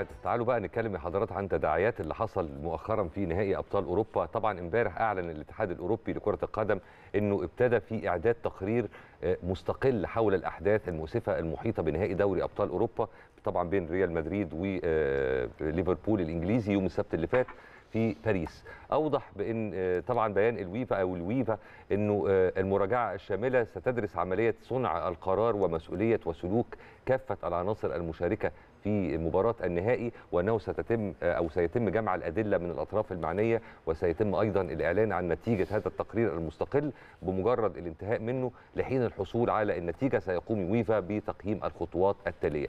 التداعيات. تعالوا بقى نتكلم يا حضرات عن تداعيات اللي حصل مؤخرا في نهائي ابطال اوروبا. طبعا امبارح اعلن الاتحاد الاوروبي لكرة القدم انه ابتدى في اعداد تقرير مستقل حول الاحداث المؤسفة المحيطة بنهائي دوري ابطال اوروبا طبعا بين ريال مدريد وليفربول الانجليزي يوم السبت اللي فات في باريس. اوضح بان طبعا بيان الويفا انه المراجعه الشامله ستدرس عمليه صنع القرار ومسؤوليه وسلوك كافه العناصر المشاركه في مباراه النهائي، وانه سيتم جمع الادله من الاطراف المعنيه، وسيتم ايضا الاعلان عن نتيجه هذا التقرير المستقل بمجرد الانتهاء منه. لحين الحصول على النتيجه سيقوم الويفا بتقييم الخطوات التاليه.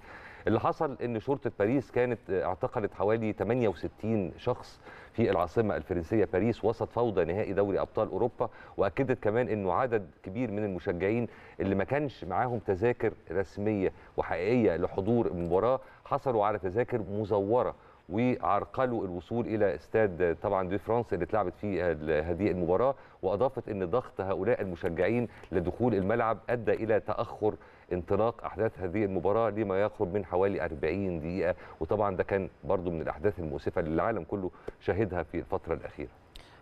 اللي حصل ان شرطه باريس كانت اعتقلت حوالي 68 شخص في العاصمه الفرنسيه باريس وسط فوضى نهائي دوري ابطال اوروبا، واكدت كمان انه عدد كبير من المشجعين اللي ما كانش معاهم تذاكر رسميه وحقيقيه لحضور المباراه حصلوا على تذاكر مزوره وعرقلوا الوصول الى استاد طبعا دي فرانس اللي اتلعبت فيه هذه المباراه. واضافت ان ضغط هؤلاء المشجعين لدخول الملعب ادى الى تاخر انطلاق احداث هذه المباراه لما يقرب من حوالي 40 دقيقه، وطبعا ده كان برضو من الاحداث المؤسفه اللي العالم كله شاهدها في الفتره الاخيره.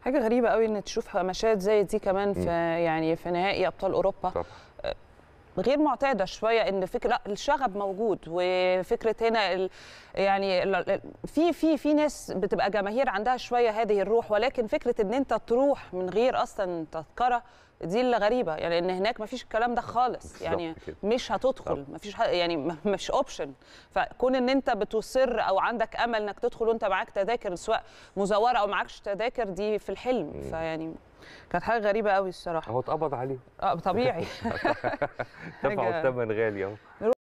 حاجه غريبه قوي ان تشوف مشاهد زي دي كمان في يعني في نهائي ابطال اوروبا. طبعا. غير معتاده شويه ان فكره الشغب موجود، وفكره هنا يعني في ناس بتبقى جماهير عندها شويه هذه الروح، ولكن فكره ان انت تروح من غير اصلا تذكره دي اللي غريبه، يعني ان هناك ما فيش الكلام ده خالص، يعني مش هتدخل، ما فيش يعني مش اوبشن. فكون ان انت بتصر او عندك امل انك تدخل وانت معاك تذاكر سواء مزوره او معاكش تذاكر دي في الحلم، فيعني كانت حاجه غريبه قوي الصراحه. هو اتقبض عليه طبيعي. دفعوا الثمن غالي اهو.